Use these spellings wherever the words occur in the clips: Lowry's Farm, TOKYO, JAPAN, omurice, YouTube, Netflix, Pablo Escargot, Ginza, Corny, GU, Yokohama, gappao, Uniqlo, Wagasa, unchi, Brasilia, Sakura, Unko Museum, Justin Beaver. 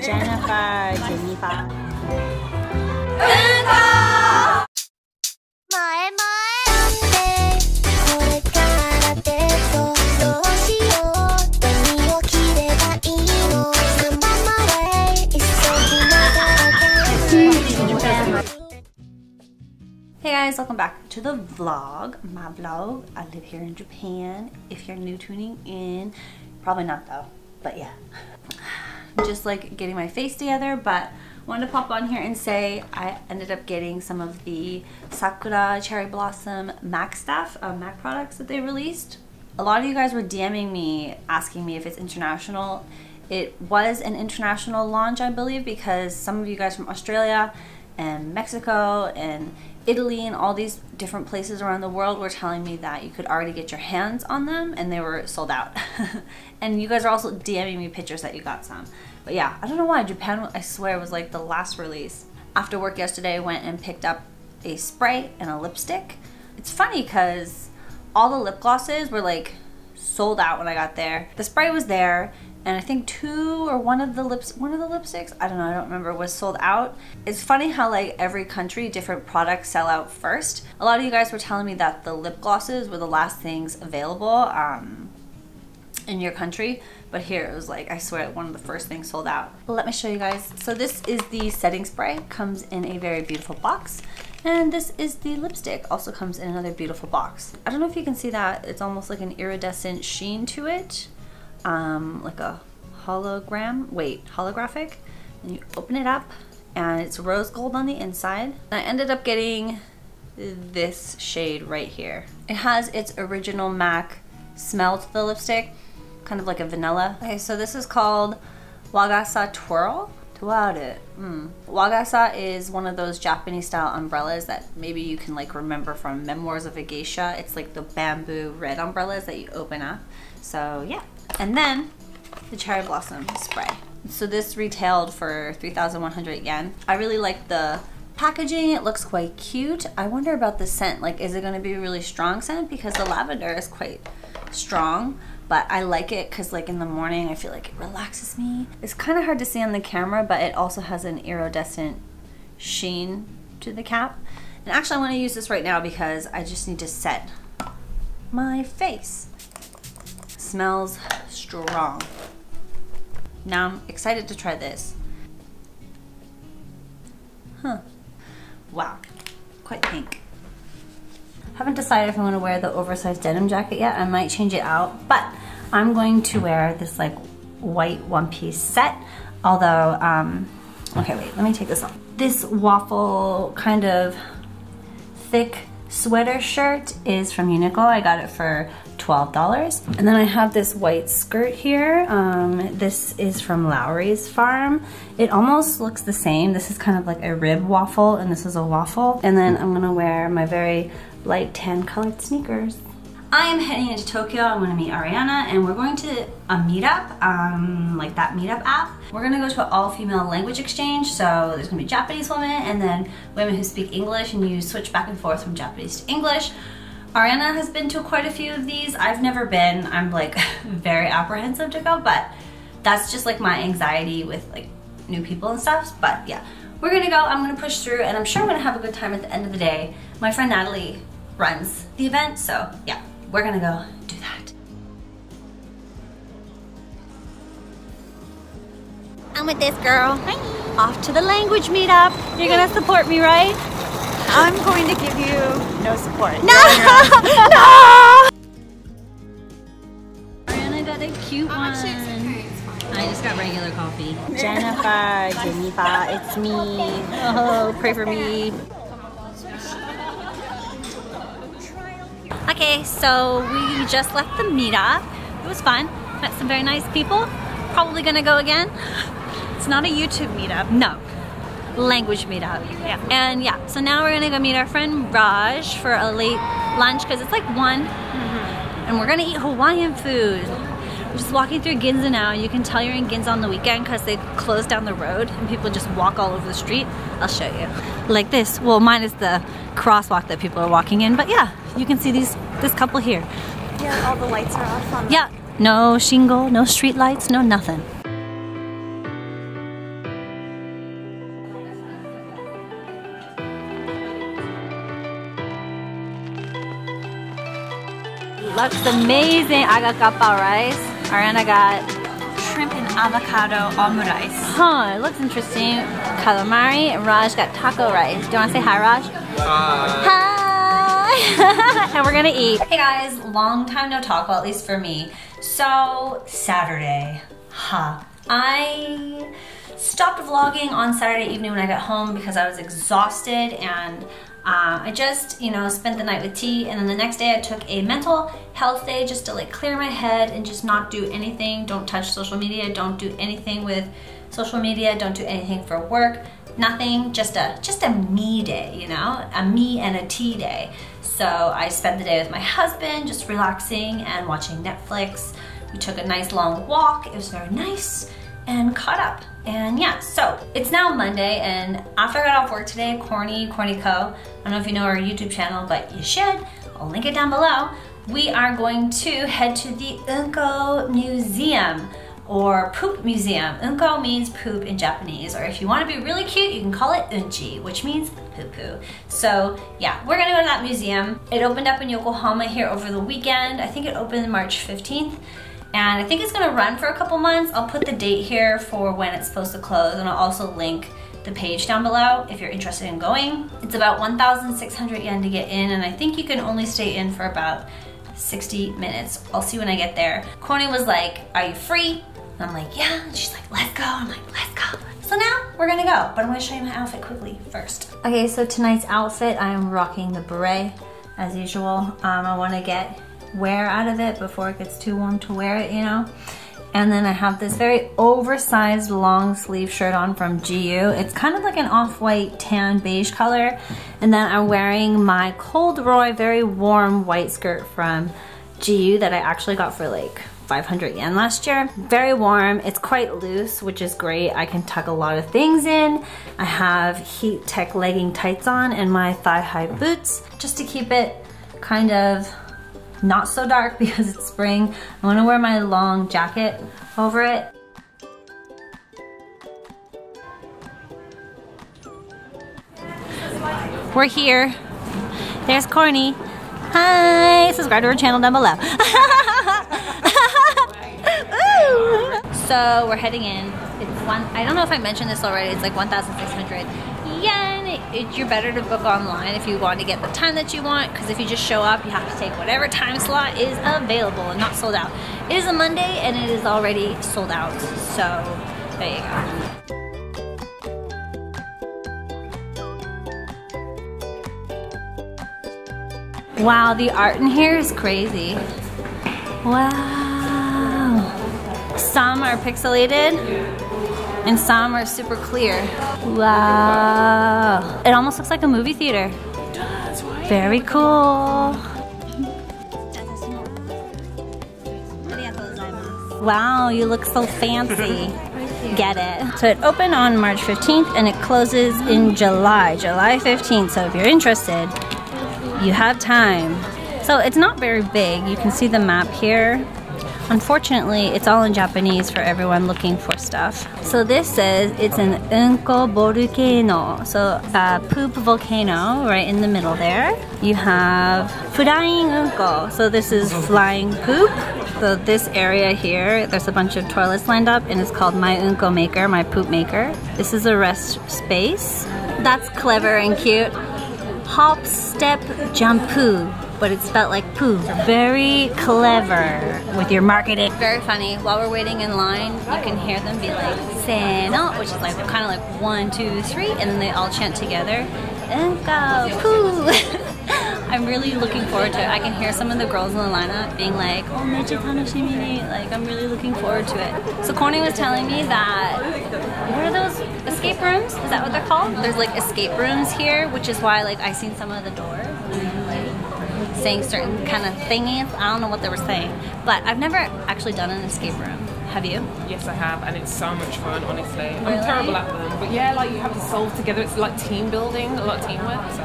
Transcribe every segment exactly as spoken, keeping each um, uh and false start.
Jennifer, Jennifer. Unko! Hey guys, welcome back to the vlog, my vlog. I live here in Japan. If you're new tuning in, probably not though, but yeah. Just like getting my face together, but wanted to pop on here and say I ended up getting some of the Sakura Cherry Blossom MAC stuff, uh, MAC products that they released. A lot of you guys were DMing me asking me if it's international. It was an international launch, I believe, because some of you guys from Australia and Mexico and Italy and all these different places around the world were telling me that you could already get your hands on them and they were sold out. And you guys are also DMing me pictures that you got some. But yeah, I don't know why Japan, I swear, was like the last release. After work yesterday, I went and picked up a spray and a lipstick. It's funny because all the lip glosses were like sold out when I got there. The spray was there, and I think two or one of the lips, one of the lipsticks, I don't know, I don't remember, was sold out. It's funny how like every country, different products sell out first. A lot of you guys were telling me that the lip glosses were the last things available um, in your country, but here it was like, I swear, one of the first things sold out. Let me show you guys. So this is the setting spray, comes in a very beautiful box. And this is the lipstick, also comes in another beautiful box. I don't know if you can see that, it's almost like an iridescent sheen to it. Um, like a hologram, wait, holographic, and you open it up and it's rose gold on the inside. I ended up getting this shade right here. It has its original MAC smell to the lipstick, kind of like a vanilla. Okay, so this is called Wagasa Twirl. Twirl. Mm. Wagasa is one of those Japanese style umbrellas that maybe you can like remember from Memoirs of a Geisha. It's like the bamboo red umbrellas that you open up. So yeah. And then the cherry blossom spray. So this retailed for three thousand one hundred yen. I really like the packaging. It looks quite cute. I wonder about the scent. Like, is it going to be a really strong scent? Because the lavender is quite strong, but I like it because like in the morning, I feel like it relaxes me. It's kind of hard to see on the camera, but it also has an iridescent sheen to the cap. And actually, I want to use this right now because I just need to set my face. Smells strong. Now I'm excited to try this. Huh. Wow. Quite pink. Haven't decided if I'm going to wear the oversized denim jacket yet. I might change it out, but I'm going to wear this like white one-piece set. Although, um, okay, wait, let me take this off. This waffle kind of thick sweater shirt is from Uniqlo. I got it for twelve dollars. And then I have this white skirt here. Um, this is from Lowry's Farm. It almost looks the same. This is kind of like a rib waffle and this is a waffle. And then I'm gonna wear my very light tan colored sneakers. I am heading into Tokyo. I'm gonna meet Ariana and we're going to a meetup, um, like that meetup app. We're gonna go to an all-female language exchange, so there's gonna be Japanese women and then women who speak English and you switch back and forth from Japanese to English. Ariana has been to quite a few of these. I've never been. I'm like very apprehensive to go, but that's just like my anxiety with like new people and stuff, but yeah. We're gonna go, I'm gonna push through and I'm sure I'm gonna have a good time at the end of the day. My friend Natalie runs the event, so yeah. We're gonna go do that. I'm with this girl. Hi. Off to the language meetup. You're gonna support me, right? I'm going to give you no support. No! No! Ariana got a cute one. I'm actually okay. It's fine. I just got regular coffee. Jennifer, Jennifer, it's me. Oh, pray for me. Okay, so we just left the meetup. It was fun. Met some very nice people. Probably gonna go again. It's not a YouTube meetup. No. Language meetup. Yeah. And yeah, so now we're gonna go meet our friend Raj for a late lunch because it's like one. Mm-hmm. And we're gonna eat Hawaiian food. We're just walking through Ginza now. You can tell you're in Ginza on the weekend because they close down the road and people just walk all over the street. I'll show you. Like this. Well, minus the crosswalk that people are walking in, but yeah. You can see these this couple here. Yeah, all the lights are off on them. Yeah, no shingle, no street lights, no nothing. looks amazing. I got gappao rice. Ariana got shrimp and avocado omurice. Huh, it looks interesting. Calamari. Raj got taco rice. Do you want to say hi, Raj? Hi. Hi. And we're gonna eat. Hey guys, long time no talk, well at least for me. So, Saturday, huh. I stopped vlogging on Saturday evening when I got home because I was exhausted, and Uh, I just, you know, spent the night with tea, and then the next day I took a mental health day just to like clear my head and just not do anything. Don't touch social media, don't do anything with social media, don't do anything for work, nothing. Just a, just a me day, you know, a me and a tea day. So I spent the day with my husband just relaxing and watching Netflix. We took a nice long walk, it was very nice, and caught up. And yeah, so it's now Monday, and after I got off work today, Corny, Corny Co, I don't know if you know our YouTube channel, but you should. I'll link it down below. We are going to head to the Unko Museum, or Poop Museum. Unko means poop in Japanese, or if you want to be really cute, you can call it unchi, which means poo-poo. So yeah, we're gonna go to that museum. It opened up in Yokohama here over the weekend. I think it opened March fifteenth. And I think it's gonna run for a couple months. I'll put the date here for when it's supposed to close, and I'll also link the page down below if you're interested in going. It's about one thousand six hundred yen to get in, and I think you can only stay in for about sixty minutes. I'll see when I get there. Corny was like, "Are you free?" And I'm like, "Yeah." And she's like, "Let's go." I'm like, "Let's go." So now we're gonna go, but I'm gonna show you my outfit quickly first. Okay, so tonight's outfit, I am rocking the beret as usual. Um, I wanna get wear out of it before it gets too warm to wear it, you know. And then I have this very oversized long sleeve shirt on from G U. It's kind of like an off-white tan beige color. And then I'm wearing my corduroy, very warm white skirt from G U that I actually got for like five hundred yen last year. Very warm, it's quite loose, which is great. I can tuck a lot of things in. I have heat tech legging tights on and my thigh-high boots just to keep it kind of not so dark because it's spring. I want to wear my long jacket over it. We're here. There's Corny. Hi! Subscribe to our channel down below. So we're heading in. It's one. I don't know if I mentioned this already. It's like one thousand six hundred. Yen. It, you're better to book online if you want to get the time that you want, because if you just show up, you have to take whatever time slot is available and not sold out. It is a Monday and it is already sold out, so there you go. Wow, the art in here is crazy. Wow. Some are pixelated and some are super clear. Wow. It almost looks like a movie theater. It does, right? Very cool. Wow, you look so fancy. Get it. So it opened on March fifteenth and it closes in July, July fifteenth. So if you're interested, you have time. So it's not very big. You can see the map here. Unfortunately, it's all in Japanese for everyone looking for stuff. So this says it's an Unko volcano, so a poop volcano right in the middle there. You have flying Unko, so this is flying poop. So this area here, there's a bunch of toilets lined up, and it's called my Unko maker, my poop maker. This is a rest space. That's clever and cute. Hop, step, jump, poo. But it's spelled like poo. Very clever with your marketing. Very funny. While we're waiting in line, you can hear them be like, "Seno," which is like kind of like one, two, three, and then they all chant together. Unko, poo. I'm really looking forward to it. I can hear some of the girls in the lineup being like, "Oh, mechi tanoshimi ni." Like, I'm really looking forward to it. So Corny was telling me that, what are those, escape rooms? Is that what they're called? There's like escape rooms here, which is why like I seen some of the doors saying certain kind of thingies. I don't know what they were saying, but I've never actually done an escape room. Have you? Yes, I have, and it's so much fun, honestly. Really? I'm terrible at them, but yeah, like you have to solve together. It's like team building, a lot of teamwork. So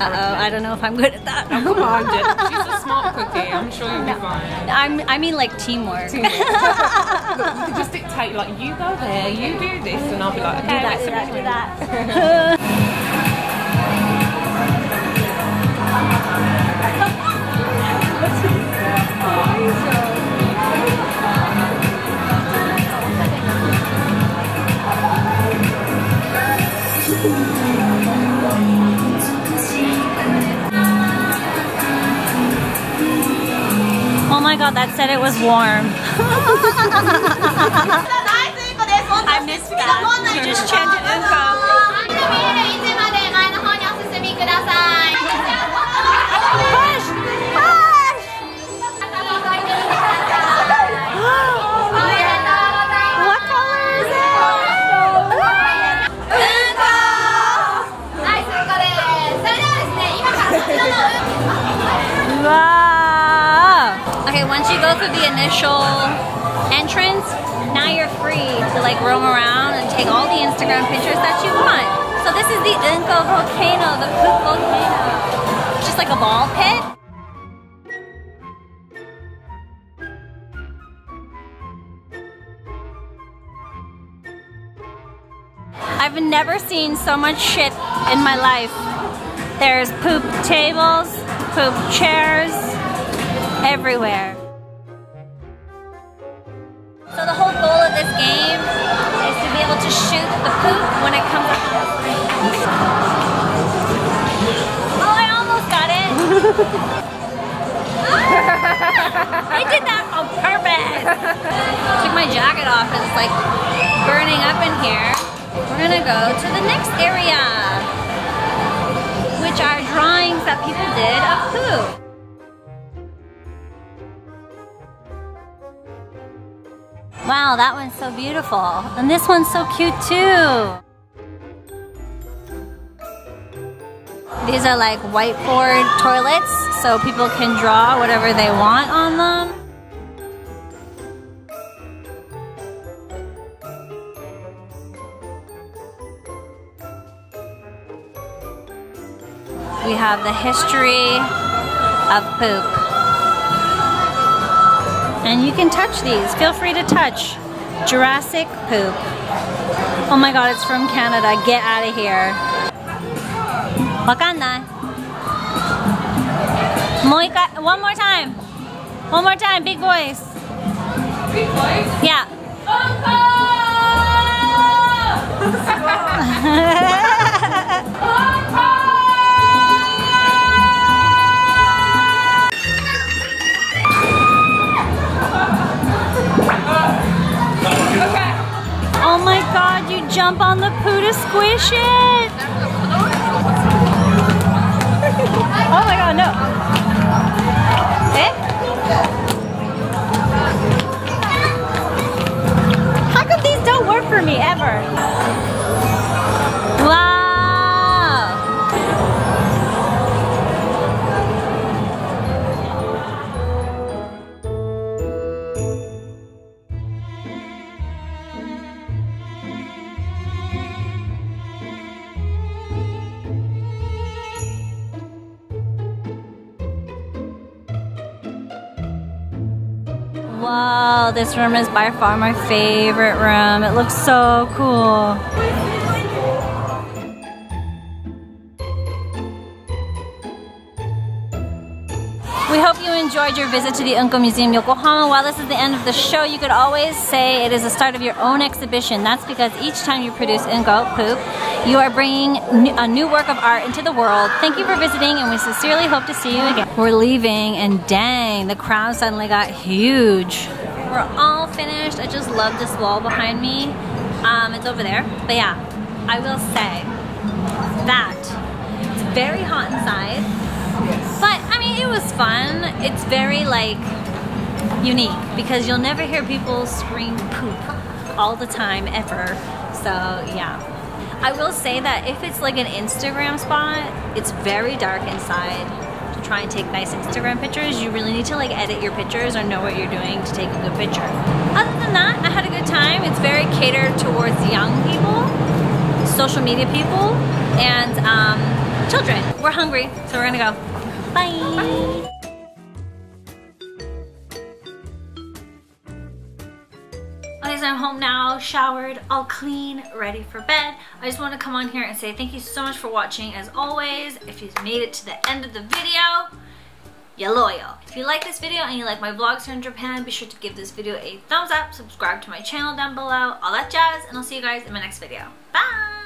uh-oh, I don't know if I'm good at that. Oh, come on, she's a smart cookie. I'm sure you'll be fine. I'm, I mean like teamwork. Teamwork. You can just dictate, like, you go there, you do this, and I'll be like, okay, let's do that, do that. out that said it was warm. I missed that. You just chanted Unko. Through the initial entrance, now you're free to like roam around and take all the Instagram pictures that you want. So this is the Unko volcano, the Poop volcano. It's just like a ball pit. I've never seen so much shit in my life. There's poop tables, poop chairs, everywhere. So the whole goal of this game is to be able to shoot the poop when it comes out of the screen. Oh, I almost got it! I did that on purpose! I took my jacket off and it's like burning up in here. We're gonna go to the next area, which are drawings that people did of poop. Wow, that one's so beautiful. And this one's so cute too. These are like whiteboard toilets, so people can draw whatever they want on them. We have the history of poop. And you can touch these. Feel free to touch. Jurassic poop. Oh my god, it's from Canada. Get out of here. Wakanai. Moika. One more time. One more time. Big voice. Big voice? Yeah. Unko! Oh my god, you jump on the poo to squish it! Oh my god, no! Eh? How come these don't work for me ever? Wow, this room is by far my favorite room. It looks so cool. We hope you enjoyed your visit to the Unko Museum, Yokohama. While this is the end of the show, you could always say it is the start of your own exhibition. That's because each time you produce Unko poop, you are bringing a new work of art into the world. Thank you for visiting, and we sincerely hope to see you again. We're leaving, and dang, the crowd suddenly got huge. We're all finished. I just love this wall behind me. Um, it's over there. But yeah, I will say that it's very hot inside. But I mean, it was fun. It's very like unique because you'll never hear people scream poop all the time ever. So yeah. I will say that if it's like an Instagram spot, it's very dark inside. To try and take nice Instagram pictures, you really need to like edit your pictures or know what you're doing to take a good picture. Other than that, I had a good time. It's very catered towards young people, social media people, and um, children. We're hungry, so we're gonna go. Bye. Bye. Okay, so I'm home now, showered, all clean, ready for bed. I just want to come on here and say thank you so much for watching as always. If you've made it to the end of the video, you're loyal. If you like this video and you like my vlogs here in Japan, be sure to give this video a thumbs up, subscribe to my channel down below, all that jazz, and I'll see you guys in my next video. Bye!